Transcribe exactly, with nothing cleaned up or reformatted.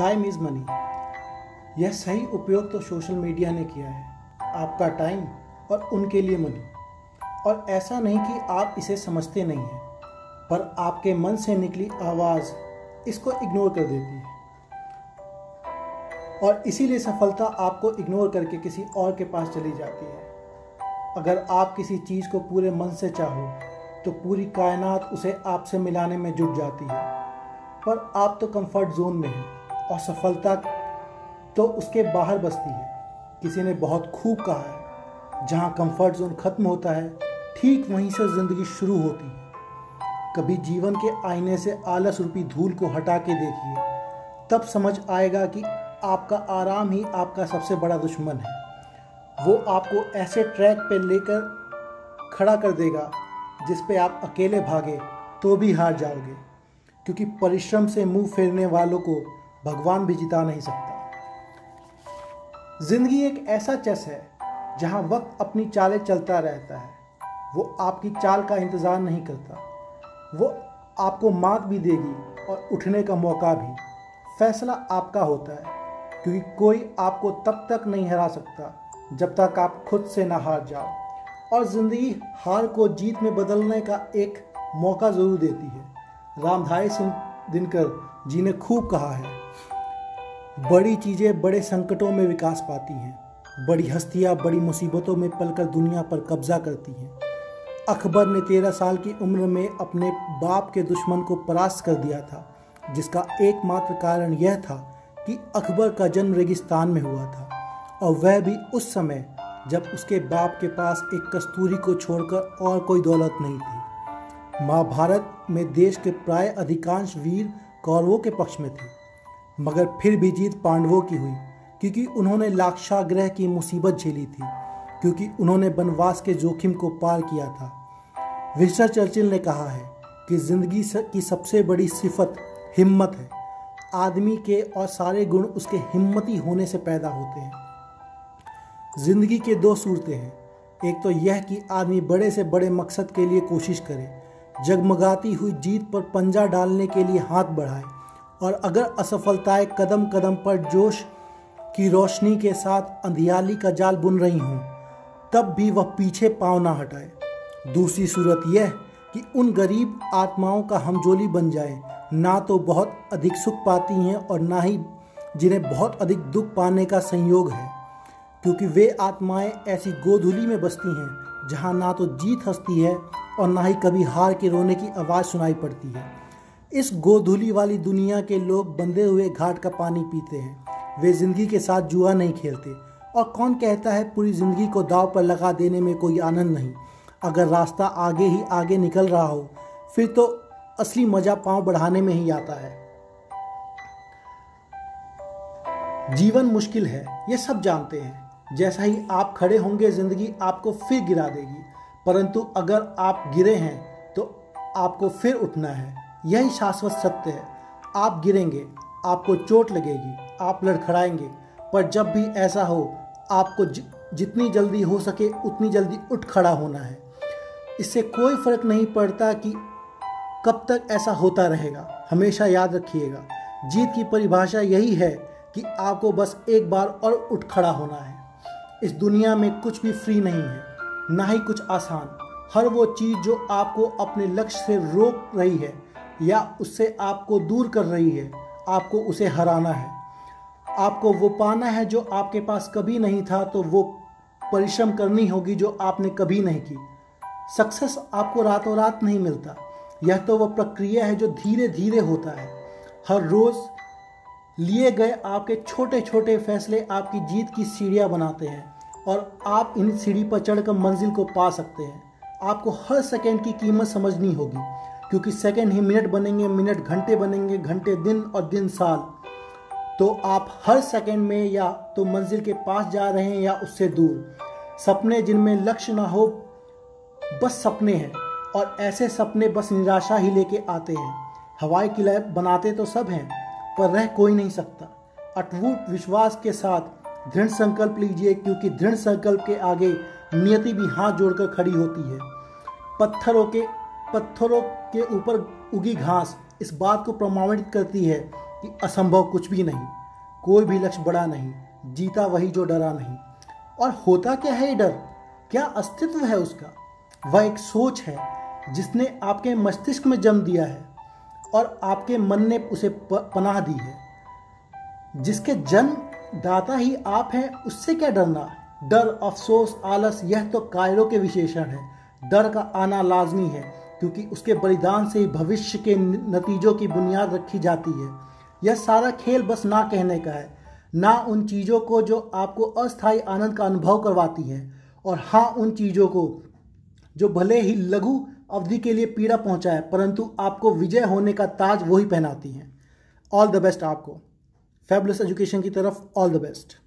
Time is money. यह सही उपयोग तो सोशल मीडिया ने किया है, आपका टाइम और उनके लिए मनी। और ऐसा नहीं कि आप इसे समझते नहीं हैं, पर आपके मन से निकली आवाज़ इसको इग्नोर कर देती है, और इसीलिए सफलता आपको इग्नोर करके किसी और के पास चली जाती है। अगर आप किसी चीज़ को पूरे मन से चाहो तो पूरी कायनात उसे आपसे मिलाने में जुट जाती है, पर आप तो कंफर्ट जोन में हैं और सफलता तो उसके बाहर बसती है। किसी ने बहुत खूब कहा है, जहाँ कंफर्ट जोन ख़त्म होता है ठीक वहीं से ज़िंदगी शुरू होती है। कभी जीवन के आईने से आलस रूपी धूल को हटा के देखिए, तब समझ आएगा कि आपका आराम ही आपका सबसे बड़ा दुश्मन है। वो आपको ऐसे ट्रैक पे लेकर खड़ा कर देगा जिस पे आप अकेले भागे तो भी हार जाओगे, क्योंकि परिश्रम से मुंह फेरने वालों को भगवान भी जिता नहीं सकता। जिंदगी एक ऐसा चेस है जहां वक्त अपनी चालें चलता रहता है। वो आपकी चाल का इंतज़ार नहीं करता, वो आपको मात भी देगी और उठने का मौका भी। फैसला आपका होता है, क्योंकि कोई आपको तब तक नहीं हरा सकता जब तक आप खुद से ना हार जाओ। और ज़िंदगी हार को जीत में बदलने का एक मौका ज़रूर देती है। रामधारी सिंह दिनकर जी ने खूब कहा है, बड़ी चीज़ें बड़े संकटों में विकास पाती हैं, बड़ी हस्तियाँ बड़ी मुसीबतों में पलकर दुनिया पर कब्जा करती हैं। अकबर ने तेरह साल की उम्र में अपने बाप के दुश्मन को परास्त कर दिया था, जिसका एकमात्र कारण यह था कि अकबर का जन्म रेगिस्तान में हुआ था, और वह भी उस समय जब उसके बाप के पास एक कस्तूरी को छोड़कर और कोई दौलत नहीं थी। महाभारत में देश के प्राय अधिकांश वीर कौरवों के पक्ष में थे, मगर फिर भी जीत पांडवों की हुई, क्योंकि उन्होंने लाक्षाग्रह की मुसीबत झेली थी, क्योंकि उन्होंने वनवास के जोखिम को पार किया था। विंस्टन चर्चिल ने कहा है कि जिंदगी की सबसे बड़ी सिफत हिम्मत है। आदमी के और सारे गुण उसके हिम्मती होने से पैदा होते हैं। जिंदगी के दो सूरतें हैं, एक तो यह कि आदमी बड़े से बड़े मकसद के लिए कोशिश करे, जगमगाती हुई जीत पर पंजा डालने के लिए हाथ बढ़ाए, और अगर असफलताएं कदम कदम पर जोश की रोशनी के साथ अंधियाली का जाल बुन रही हों, तब भी वह पीछे पाँव ना हटाए। दूसरी सूरत यह कि उन गरीब आत्माओं का हमजोली बन जाए, ना तो बहुत अधिक सुख पाती हैं और ना ही जिन्हें बहुत अधिक दुख पाने का संयोग है, क्योंकि वे आत्माएं ऐसी गोधूली में बसती हैं जहां ना तो जीत हंसती है और ना ही कभी हार के रोने की आवाज़ सुनाई पड़ती है। इस गोधूली वाली दुनिया के लोग बंधे हुए घाट का पानी पीते हैं, वे जिंदगी के साथ जुआ नहीं खेलते। और कौन कहता है पूरी ज़िंदगी को दाव पर लगा देने में कोई आनंद नहीं। अगर रास्ता आगे ही आगे निकल रहा हो, फिर तो असली मज़ा पांव बढ़ाने में ही आता है। जीवन मुश्किल है, ये सब जानते हैं। जैसा ही आप खड़े होंगे ज़िंदगी आपको फिर गिरा देगी, परंतु अगर आप गिरे हैं तो आपको फिर उठना है। यही शाश्वत सत्य है। आप गिरेंगे, आपको चोट लगेगी, आप लड़खड़ाएंगे, पर जब भी ऐसा हो आपको ज, जितनी जल्दी हो सके उतनी जल्दी उठ खड़ा होना है। इससे कोई फ़र्क नहीं पड़ता कि कब तक ऐसा होता रहेगा। हमेशा याद रखिएगा, जीत की परिभाषा यही है कि आपको बस एक बार और उठ खड़ा होना है। इस दुनिया में कुछ भी फ्री नहीं है, ना ही कुछ आसान। हर वो चीज़ जो आपको अपने लक्ष्य से रोक रही है या उससे आपको दूर कर रही है, आपको उसे हराना है। आपको वो पाना है जो आपके पास कभी नहीं था, तो वो परिश्रम करनी होगी जो आपने कभी नहीं की। सक्सेस आपको रातों रात नहीं मिलता, यह तो वह प्रक्रिया है जो धीरे धीरे होता है। हर रोज़ लिए गए आपके छोटे छोटे फैसले आपकी जीत की सीढ़ियाँ बनाते हैं, और आप इन सीढ़ी पर चढ़कर मंजिल को पा सकते हैं। आपको हर सेकेंड की कीमत समझनी होगी, क्योंकि सेकेंड ही मिनट बनेंगे, मिनट घंटे बनेंगे, घंटे दिन और दिन साल। तो आप हर सेकंड में या तो मंजिल के पास जा रहे हैं या उससे दूर। सपने जिनमें लक्ष्य ना हो बस सपने हैं, और ऐसे सपने बस निराशा ही लेके आते हैं। हवाई किला बनाते तो सब हैं, पर रह कोई नहीं सकता। अटूट विश्वास के साथ दृढ़ संकल्प लीजिए, क्योंकि दृढ़ संकल्प के आगे नियति भी हाथ जोड़कर खड़ी होती है। पत्थरों के पत्थरों के ऊपर उगी घास इस बात को प्रमाणित करती है कि असंभव कुछ भी नहीं, कोई भी लक्ष्य बड़ा नहीं, जीता वही जो डरा नहीं। और होता क्या है ये डर, क्या अस्तित्व है उसका? वह एक सोच है जिसने आपके मस्तिष्क में जन्म दिया है और आपके मन ने उसे पनाह दी है। जिसके जन्मदाता ही आप हैं, उससे क्या डरना? डर, अफसोस, आलस, यह तो कायरों के विशेषण है। डर का आना लाजमी है क्योंकि उसके बलिदान से ही भविष्य के नतीजों की बुनियाद रखी जाती है। यह सारा खेल बस ना कहने का है, ना उन चीज़ों को जो आपको अस्थायी आनंद का अनुभव करवाती हैं, और हाँ उन चीज़ों को जो भले ही लघु अवधि के लिए पीड़ा पहुंचाए परंतु आपको विजय होने का ताज वही पहनाती हैं। ऑल द बेस्ट आपको, फैबुलस एजुकेशन की तरफ ऑल द बेस्ट।